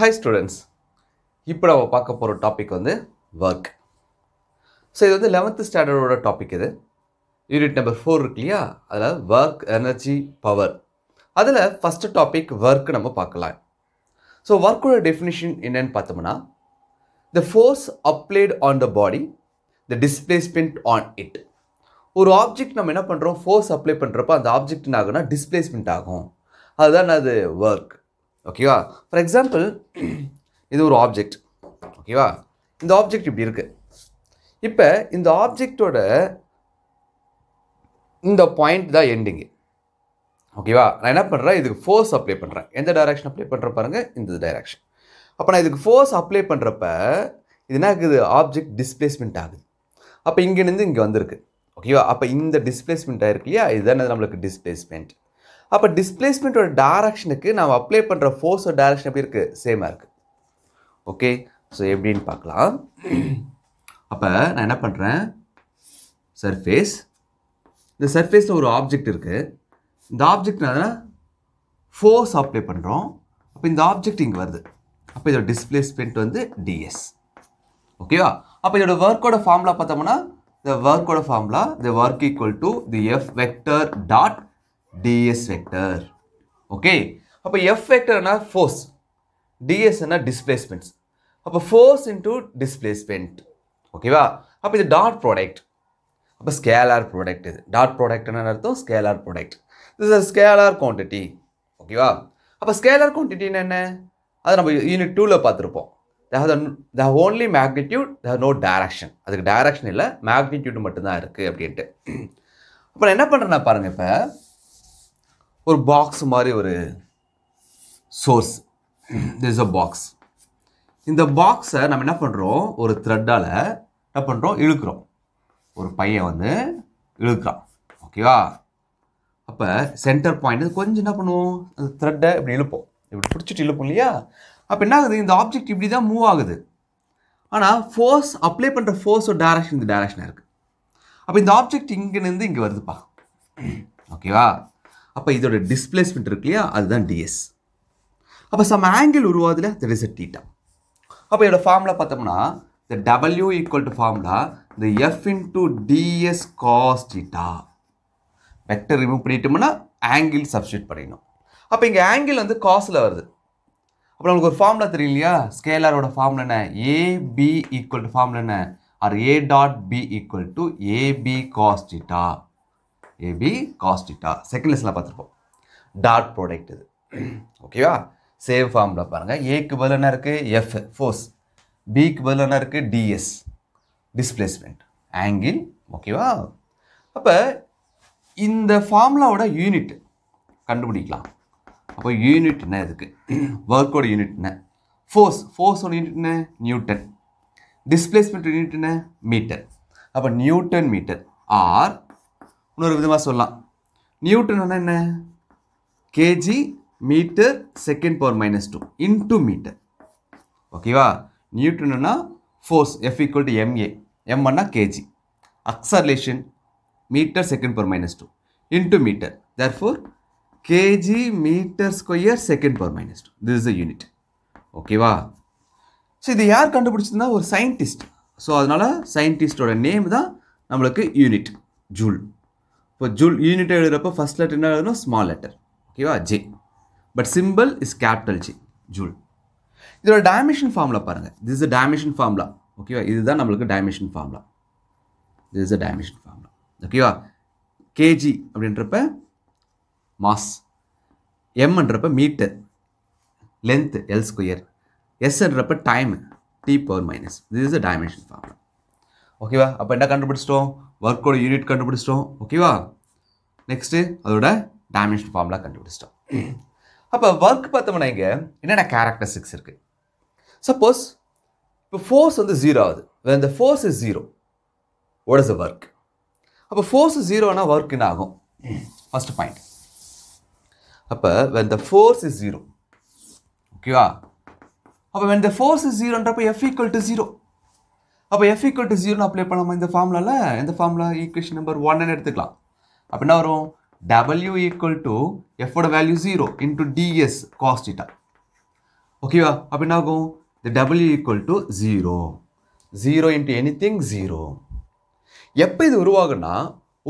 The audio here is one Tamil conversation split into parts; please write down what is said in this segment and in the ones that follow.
Hi students, இப்போ நம்ம பார்க்க போற டாபிக் வந்து work. So இது வந்து 11th standard ஓட டாபிக் இது. யூனிட் நம்பர் 4 இருக்குலையா? அதனால work, energy, power. அதுல first topic work நம்ம பார்க்கலாம். So work ஓட definition என்னன்னு பார்த்தோம்னா the force applied on the body, the displacement on it. ஒரு ஆப்ஜெக்ட் நம்ம என்ன பண்றோம்? force apply பண்றப்ப அந்த ஆப்ஜெக்ட் என்ன ஆகும்னா displacement ஆகும். அதுதான் அது work. ओकेवा फॉर एग्जांपल இது ஒரு ஆப்ஜெக்ட் ஓகேவா இந்த ஆப்ஜெக்ட் இப்படி இருக்கு இப்போ இந்த ஆப்ஜெக்ட்டோட இந்த பாயிண்ட் தான் எண்டிங் ஓகேவா நான் என்ன பண்றேன் இதுக்கு ஃபோர்ஸ் அப்ளை பண்றேன் எந்த டைரக்ஷன் அப்ளை பண்ற பாருங்க இந்த டைரக்ஷன் அப்ப நான் இதுக்கு ஃபோர்ஸ் அப்ளை பண்றப்ப இது என்ன ஆகுது ஆப்ஜெக்ட் டிஸ்பிளேஸ்மென்ட் ஆகுது அப்ப இங்க இருந்து இங்க வந்திருக்கு ஓகேவா அப்ப இந்த டிஸ்பிளேஸ்மென்ட் ஆயிருக்குலையா இதுதான் நமக்கு டிஸ்பிளேஸ்மென்ட் அப்ப டிஸ்பிளேஸ்மென்ட் ஓட டைரக்ஷனுக்கு நாம அப்ளை பண்ற ஃபோர்ஸ் ஓட டைரக்ஷன் எப்படி இருக்கு சேமா இருக்கு ஓகே சோ எப்படின்னு பார்க்கலாம் அப்ப நான் என்ன பண்றேன் சர்ஃபேஸ் இந்த சர்ஃபேஸ்ல ஒரு ஆப்ஜெக்ட் இருக்கு இந்த ஆப்ஜெக்ட்னால ஃபோர்ஸ் அப்ளை பண்றோம் அப்ப இந்த ஆப்ஜெக்ட் இங்க வருது அப்ப இதோட டிஸ்பிளேஸ்மென்ட் வந்து ds ஓகேவா அப்ப இதோட வர்க் ஓட ஃபார்முலா பார்த்தோம்னா the work ஓட formula the work equal to the f vector dot ds vector okay அப்ப f vector na force ds na displacements அப்ப force into displacement okay va அப்ப இது dot product அப்ப scalar product இது dot product na artham scalar product this is a scalar quantity okay va அப்ப scalar quantity na enna adu nam unit 2 la paathirupom they have only magnitude they have no direction aduk direction illa magnitude mattum dhaan irukku appdinte அப்ப நான் என்ன பண்றேன்னா பாருங்க இப்ப और बॉक्स मारे और source there is a box in the box नाम என்ன பண்றோம் ஒரு த்ரெட்டால என்ன பண்றோம் இழுக்குறோம் ஒரு பைய வந்து இழுக்குறோம் ஓகேவா அப்ப சென்டர் பாயிண்ட் கொஞ்சம் என்ன பண்ணுவோம் அந்த த்ரெட்டை இப்படி இழுப்போம் இப்படி பிடிச்சிட்டு இழுப்போம்லையா அப்ப என்ன ஆகுது இந்த ஆப்ஜெக்ட் இப்படி தான் மூவ் ஆகுது ஆனா ஃபோர்ஸ் அப்ளை பண்ற ஃபோர்ஸ் ஒரு டைரக்ஷன் இந்த டைரக்ஷனா இருக்கு அப்ப இந்த ஆப்ஜெக்ட் இங்க இருந்து இங்க வருதுப்பா ஓகேவா அப்ப இதோட டிஸ்பிளேஸ்மென்ட் இருக்குலையா அதுதான் ds அப்ப சம் ஆங்கிள் உருவாதுல that is a theta அப்ப இதோட ஃபார்முலா பார்த்தோம்னா the w equal to formula the f into ds cos theta vector remove பண்ணிட்டோம்னா ஆங்கிள் சப்ஸ்டிட் பண்ணிடணும் அப்ப இங்க ஆங்கிள் வந்து cosல வருது அப்ப நமக்கு ஒரு ஃபார்முலா தெரியலையா ஸ்கேலாரோட ஃபார்முலா என்ன ab equal to formula என்ன or a dot b equal to ab cos theta ab cos theta second lesson la paathirukom dot product idu okay va same formula parunga a ku badala na irukku f force b ku badala na irukku ds displacement angle okay va appa inda formula oda unit kandupidikalam appo unit enna idukku work oda unit enna force force oda unit enna newton displacement oda unit enna meter appo newton meter or இன்னொரு விதமா சொல்லலாம் நியூட்டன்னா என்ன kg meter second power -2 into meter ஓகேவா நியூட்டன்னா ஃபோர்ஸ் F = ma m அண்ணா kg acceleration meter second power -2 into meter therefore kg meter square second power -2 this is a unit ஓகேவா சோ இது யார் கண்டுபிடிச்சதுன்னா ஒரு சயின்டிஸ்ட் சோ அதனால சயின்டிஸ்டோட நேம் தான் நமக்கு unit joule For joule unit எழுதுறப்ப first letter என்ன எழுதணும் small letter ஓகேவா J but symbol is capital J joule இதோட dimension formula பாருங்க this is a dimension formula ஓகேவா இதுதான் நமக்கு dimension formula this is a dimension formula ஓகேவா kg அப்படின்றப்ப mass m ன்றப்ப meter length L square s ன்றப்ப time t power minus this is a dimension formula ஓகேவா அப்ப என்ன கண்டுபிடிச்சிட்டோம் वर्क ओड यूनिट கண்டுபிடிச்சிட்டோம் ஓகேவா நெக்ஸ்ட் அதோட டைமென்ஷன் ஃபார்முலா கண்டுபிடிச்சிட்டோம் அப்ப வர்க் பார்த்தோம்னா இங்க என்னடா characteristics இருக்கு சப்போஸ் இப்ப ஃபோர்ஸ் வந்து 0 ஆகுது when the force is 0 what is the work அப்ப ஃபோர்ஸ் 0 ஆனா வர்க் என்ன ஆகும் ஃபர்ஸ்ட் பாயிண்ட் அப்ப when the force is 0 ஓகேவா அப்ப when the force is 0 ன்றப்ப f equal to 0 அப்ப f equal to 0 னு அப்ளை பண்ணோமா இந்த ஃபார்முலால இந்த ஃபார்முலா ஈக்குவேஷன் நம்பர் 1 னு எடுத்துக்கலாம் அப்ப என்ன வரும் w equal to f ஓட வேல்யூ 0 into ds cos θ ஓகேவா? அப்ப என்ன ஆகும்? The double equal to 0. 0 into anything 0. எப்போ இது உருவாகும்னா,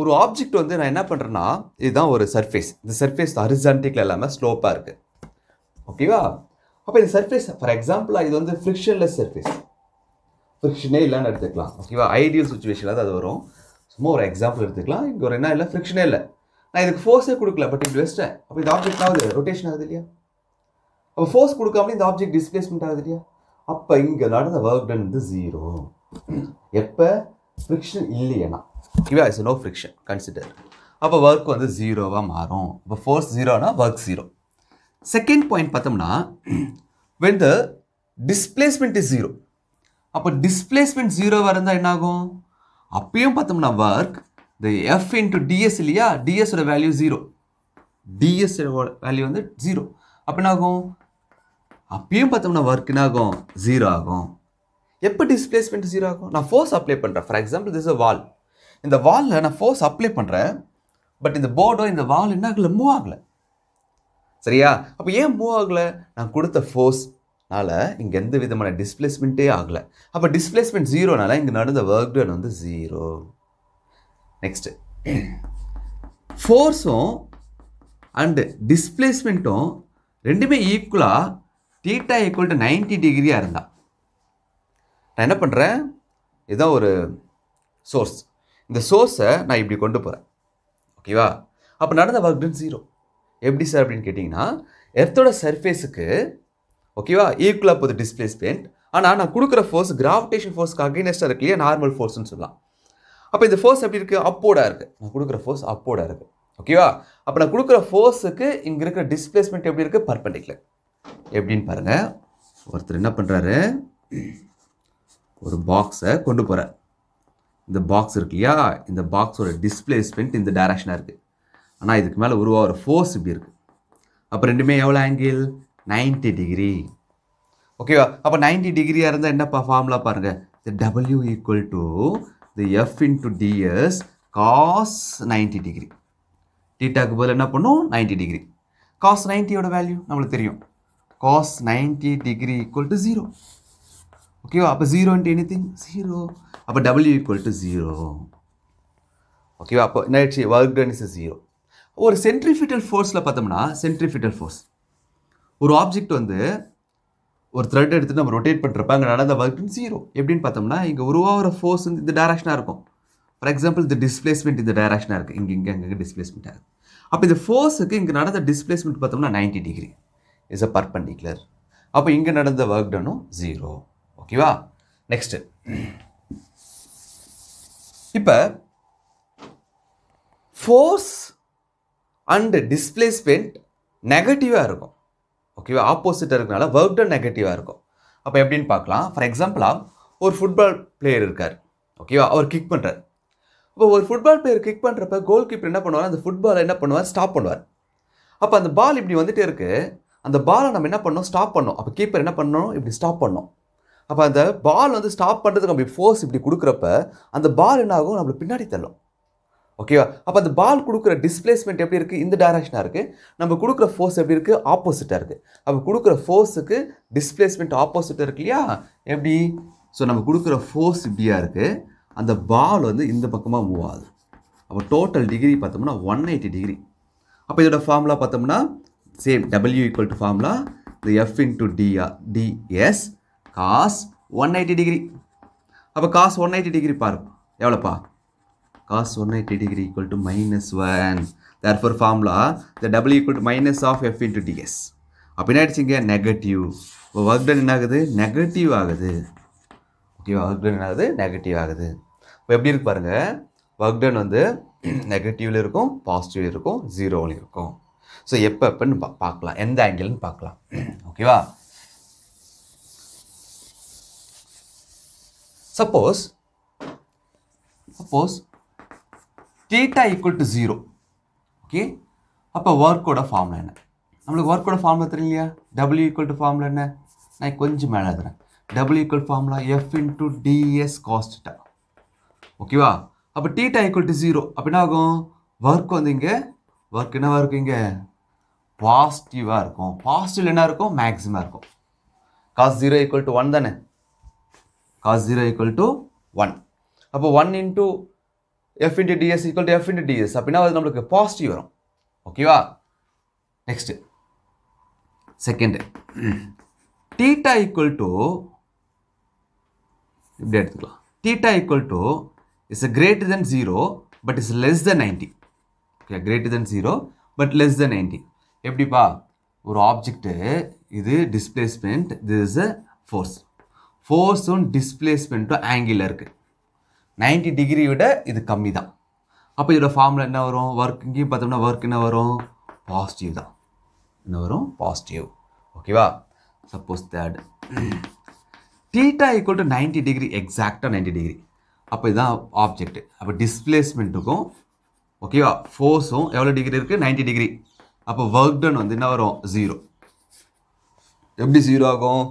ஒரு ஆப்ஜெக்ட் வந்து நான் என்ன பண்றேன்னா, இதுதான் ஒரு சர்ஃபேஸ். இந்த சர்ஃபேஸ் ஹரிசான்டிக்கல் இல்லாம ஸ்லோப்பா இருக்கு. ஓகேவா? அப்போ இந்த சர்ஃபேஸ் ஃபார் எக்ஸாம்பிள் இது வந்து ஃபிரிக்ஷன்லெஸ் சர்ஃபேஸ். ஃபிரிக்ஷனே இல்லைன்னு எடுத்துக்கலாம். ஓகேவா? ஐடியல் சுச்சுவேஷனில் அது வரும். சும்மா ஒரு எக்ஸாம்பிள் எடுத்துக்கலாம். இங்கே ஒரு என்ன இல்லை, ஃபிரிக்ஷனே இல்லை. நான் இதுக்கு ஃபோர்ஸே கொடுக்கல, பட் இப்படி வச்சிட்டேன். அப்போ இந்த ஆப்ஜெக்ட் ஆகுது, ரொட்டேஷன் ஆகுது இல்லையா? அப்போ ஃபோர்ஸ் கொடுக்காமலே இந்த ஆப்ஜெக்ட் டிஸ்பிளேஸ்மெண்ட் ஆகுது இல்லையா? அப்போ இங்கே நடந்த ஒர்க் டன் வந்து ஜீரோ. எப்போ ஃப்ரிக்ஷன் இல்லையேனா, ஓகேவா? Is no friction consider. அப்போ ஒர்க் வந்து ஜீரோவாக மாறும். இப்போ ஃபோர்ஸ் ஜீரோனா ஒர்க் ஜீரோ. செகண்ட் பாயிண்ட் பார்த்தோம்னா, when the displacement is zero. அப்போ டிஸ்பிளேஸ்மெண்ட் ஜீரோவாக இருந்தால் என்ன ஆகும்? அப்பயும் பார்த்தோம்னா work the f into ds இல்லையா? ds ஓட வேல்யூ ஜீரோ. ds ஓட வேல்யூ வந்து ஜீரோ. அப்போ என்ன ஆகும்? அப்பயும் பார்த்தோம்னா ஒர்க் என்ன ஆகும்? ஜீரோ ஆகும். எப்போ டிஸ்பிளேஸ்மெண்ட் ஜீரோ ஆகும்? நான் ஃபோர்ஸ் அப்ளை பண்ணுறேன். For example this a wall. இந்த வாலில் நான் ஃபோர்ஸ் அப்ளை பண்ணுறேன், பட் இந்த போர்டோ இந்த வால் என்ன ஆகலை, மூவ் ஆகலை. சரியா? அப்போ ஏன் மூவ் ஆகலை? நான் கொடுத்த ஃபோர்ஸ்னால் இங்கே எந்த விதமான டிஸ்பிளேஸ்மெண்ட்டே ஆகலை. அப்போ டிஸ்பிளேஸ்மெண்ட் ஜீரோனால இங்கே நடந்த ஒர்க் டன் வந்து ஜீரோ. நெக்ஸ்ட்டு, ஃபோர்ஸும் அண்டு டிஸ்பிளேஸ்மெண்ட்டும் ரெண்டுமே ஈக்குவலாக தீட்டா ஈக்குவல் டு 90 டிகிரியாக இருந்தால் நான் என்ன பண்ணுறேன்? இதுதான் ஒரு சோர்ஸ். இந்த சோர்ஸை நான் இப்படி கொண்டு போகிறேன். ஓகேவா? அப்போ நடந்த ஒர்க் டன் ஜீரோ. எப்படி சார் அப்படின்னு கேட்டிங்கன்னா, எர்த்தோட சர்ஃபேஸுக்கு ஓகேவா ஈக்குவலாக போகுது டிஸ்பிளேஸ்மெண்ட். ஆனால் நான் கொடுக்குற ஃபோர்ஸ் கிராவிடேஷன் ஃபோர்ஸ்க்கு அகைனஸ்டாக இருக்கு இல்லையா, நார்மல் ஃபோர்ஸ்ன்னு சொல்லலாம். அப்போ இந்த ஃபோர்ஸ் எப்படி இருக்குது? அப்போர்டாக இருக்குது. நான் கொடுக்குற ஃபோர்ஸ் அப்போர்டாக இருக்குது. ஓகேவா? அப்போ நான் கொடுக்குற ஃபோர்ஸுக்கு இங்கே இருக்கிற டிஸ்பிளேஸ்மெண்ட் எப்படி இருக்குது? பர்பெண்டிகுலர். எப்படின்னு பாருங்கள். ஒருத்தர் என்ன பண்ணுறாரு, ஒரு பாக்ஸை கொண்டு போகிறார். இந்த பாக்ஸ் இருக்கு இல்லையா, இந்த பாக்ஸோட டிஸ்பிளேஸ்மெண்ட் இந்த டைரக்ஷனாக இருக்குது. ஆனால் இதுக்கு மேலே உருவாகிற ஃபோர்ஸ் இப்படி இருக்குது. அப்போ ரெண்டுமே எவ்வளோ ஆங்கிள்? 90 டிகிரி. ஓகேவா? அப்போ 90 டிகிரியாக இருந்தால் என்னப்பா ஃபார்முலா பாருங்கள். The W equal to the F into DS cos 90 degree. டீட்டாக்கு பதில் என்ன பண்ணும்? 90 டிகிரி. காஸ் 90யோட வேல்யூ நம்மளுக்கு தெரியும். Cos 90 degree equal to zero. ஓகேவா? அப்போ zero into any thing zero. அப்போ டபிள்யூ ஈக்குவல் டு ஜீரோ. ஓகேவா? அப்போ என்ன ஆயிடுச்சு? Work done is zero. ஒரு சென்ட்ரிஃபியூட்டல் ஃபோர்ஸில் பார்த்தோம்னா, சென்ட்ரிஃபியூட்டல் ஃபோர்ஸ் ஒரு ஆப்ஜெக்ட் வந்து ஒரு த்ரெட் எடுத்துகிட்டு நம்ம ரொட்டேட் பண்ணுறப்ப அங்கே நடந்த ஒர்க் டன் ஜீரோ. எப்படின்னு பார்த்தோம்னா, இங்கே உருவாகிற ஃபோர்ஸ் வந்து இந்த டைரக்ஷனாக இருக்கும். ஃபார் எக்ஸாம்பிள் இந்த டிஸ்பிளேஸ்மெண்ட் இந்த டைரக்ஷனாக இருக்குது. இங்கே இங்கே அங்கே டிஸ்பிளேஸ்மெண்ட் ஆகுது. அப்போ இந்த ஃபோர்ஸுக்கு இங்கே நடந்த டிஸ்பிளேஸ்மெண்ட் பார்த்தோம்னா 90 டிகிரி இஸ் அ பர்பெண்டிகுலர். அப்போ இங்கே நடந்த ஒர்க் டனும் ஜீரோ. ஓகேவா? நெக்ஸ்ட்டு, இப்போ ஃபோர்ஸ் அண்டு டிஸ்பிளேஸ்மெண்ட் நெகட்டிவாக இருக்கும். ஓகேவா? ஆப்போசிட்டாக இருக்கனால ஒர்க் டன் நெகட்டிவாக இருக்கும். அப்போ எப்படின்னு பார்க்கலாம். ஃபார் எக்ஸாம்பிளாக ஒரு ஃபுட்பால் பிளேயர் இருக்கார். ஓகேவா? அவர் கிக் பண்ணுறார். இப்போ ஒரு ஃபுட்பால் பிளேயர் கிக் பண்ணுறப்ப கோல் கீப்பர் என்ன பண்ணுவார்? அந்த ஃபுட்பாலை என்ன பண்ணுவார்? ஸ்டாப் பண்ணுவார். அப்போ அந்த பால் இப்படி வந்துகிட்டே இருக்குது. அந்த பாலை நம்ம என்ன பண்ணோம்? ஸ்டாப் பண்ணோம். அப்போ கீப்பர் என்ன பண்ணணும்? இப்படி ஸ்டாப் பண்ணோம். அப்போ அந்த பால் வந்து ஸ்டாப் பண்ணுறதுக்கு நம்ம ஃபோர்ஸ் இப்படி கொடுக்குறப்ப அந்த பால் என்ன ஆகும்? நம்மளுக்கு பின்னாடி தள்ளும். ஓகேவா? அப்போ அந்த பால் கொடுக்குற டிஸ்பிளேஸ்மெண்ட் எப்படி இருக்குது? இந்த டைரக்ஷனாக இருக்குது. நம்ம கொடுக்குற ஃபோர்ஸ் எப்படி இருக்குது? ஆப்போசிட்டாக இருக்குது. அப்போ கொடுக்குற ஃபோர்ஸுக்கு டிஸ்பிளேஸ்மெண்ட் ஆப்போசிட்டாக இருக்கு இல்லையா? எப்படி? ஸோ நம்ம கொடுக்குற ஃபோர்ஸ் இப்படியாக இருக்குது. அந்த பால் வந்து இந்த பக்கமாக மூவ் ஆகுது. அப்போ டோட்டல் டிகிரி பார்த்தோம்னா 180 டிகிரி. அப்போ இதோட ஃபார்முலா பார்த்தோம்னா same. W equal to formula the F into DS cos 180 degree. அப்போ காஸ் 180 டிகிரி பாருங்க எவ்வளோப்பா? Cos 180 degree equal to -1. Therefore formula the W equal to minus of F into DS. அப்போ என்ன ஆகிடுச்சிங்க? நெகட்டிவ். இப்போ ஒர்க் டன் என்ன ஆகுது? நெகட்டிவ் ஆகுது. ஓகேவா? ஒர்க் டன் என்ன ஆகுது? நெகட்டிவ் ஆகுது. இப்போ எப்படி இருக்கு பாருங்கள். ஒர்க் டன் வந்து நெகட்டிவில் இருக்கும், பாசிட்டிவில் இருக்கும், ஜீரோவில் இருக்கும். ஸோ எப்போன்னு பார்க்கலாம், எந்த ஆங்கிள்னு பார்க்கலாம். ஓகேவா? Suppose theta equal to zero. Okay? அப்போ ஒர்க்கோட ஃபார்முலா என்ன? நம்மளுக்கு ஒர்க்கோட ஃபார்முலா தெரியும் இல்லையா? டபிள்யூ ஈக்குவல் டு ஃபார்முலா என்ன? நான் கொஞ்சம் மேலே எழுதுறேன். W equal formula F into DS cos theta. ஓகேவா? அப்போ தீட்டா ஈக்குவல் டு ஜீரோ. அப்போ என்ன ஆகும்? ஒர்க் வந்து இங்கே ஒர்க் என்னவாக இருக்கும்? இங்கே பாசிட்டிவாக இருக்கும். பாசிட்டிவ் என்ன இருக்கும்? மேக்ஸிமம் இருக்கும். cos 0 equal to 1 தானே, cos 0 equal to 1. அப்போ 1 into f into ds equal to f into ds. அப்படின்னா அது நமக்கு பாசிட்டிவ் வரும். ஓகேவா? Next second theta equal to, இப்படி எடுத்துக்கலாம், theta equal to is greater than 0 but is less than 90. Okay, greater than 0 but less than 90. எப்படி பா, ஒரு ஆப்ஜெக்ட், இது displacement, this is a force. Force on displacement to angle இருக்கு. 90 டிகிரி விட இது கம்மி தான். அப்போ இதோட ஃபார்முலா என்ன வரும்? ஒர்க் இங்கேயும் பார்த்தோம்னா ஒர்க் என்ன வரும்? பாசிட்டிவ் தான். என்ன வரும்? பாசிட்டிவ். ஓகேவா? Suppose that theta equal to 90 degree, எக்ஸாக்டாக 90 டிகிரி. அப்போ இதுதான் ஆப்ஜெக்ட். அப்போ டிஸ்பிளேஸ்மெண்ட்டுக்கும் ஓகேவா ஃபோர்ஸும் எவ்வளோ டிகிரி இருக்குது? 90 டிகிரி. அப்போ ஒர்க் டன் வந்து என்ன வரும்? 0. எப்படி 0 ஆகும்?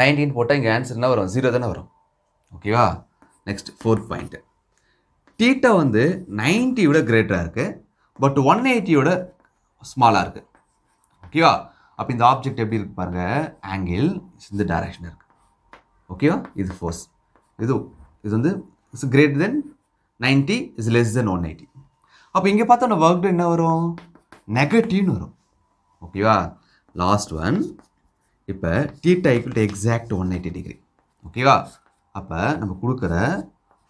19 போட்டால் இங்கே ஆன்சர் என்ன வரும்? 0 தானே வரும். ஓகேவா? நெக்ஸ்ட் ஃபோர்த் பாயிண்ட்டு, தீட்டா வந்து 90 விட கிரேட்டராக இருக்குது பட் 180 விட ஸ்மாலாக இருக்குது. ஓகேவா? அப்போ இந்த ஆப்ஜெக்ட் எப்படி இருக்கு பாருங்கள், ஆங்கிள் இந்த டைரக்ஷன் இருக்குது. ஓகேவா? இது ஃபோர்ஸ், இது இது வந்து it's greater than 90 is less than 180. அப்போ இங்கே பார்த்தோன்னா ஒர்க் டன் என்ன வரும்? நெகட்டிவ்னு வரும். ஓகேவா? லாஸ்ட் ஒன், இப்போ theta equal to exact 180 degree. ஓகேவா? அப்போ நம்ம கொடுக்குற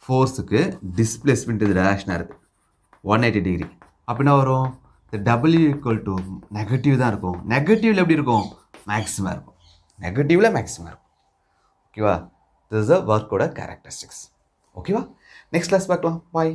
ஃபோர்ஸுக்கு டிஸ்பிளேஸ்மெண்ட் இது ரேஷனாக இருக்குது 180 டிகிரி. அப்படின்னா வரும் இந்த டபிள்யூ ஈக்குவல் டு நெகட்டிவ் தான் இருக்கும். நெகட்டிவில் எப்படி இருக்கும்? மேக்ஸிமம் இருக்கும். நெகட்டிவில் மேக்ஸிமம் இருக்கும். ஓகேவா? திஸ் இஸ் அ ஒர்க்கோட கேரக்டரிஸ்டிக்ஸ். ஓகேவா? நெக்ஸ்ட் கிளாஸ் பார்க்கலாம். பாய்.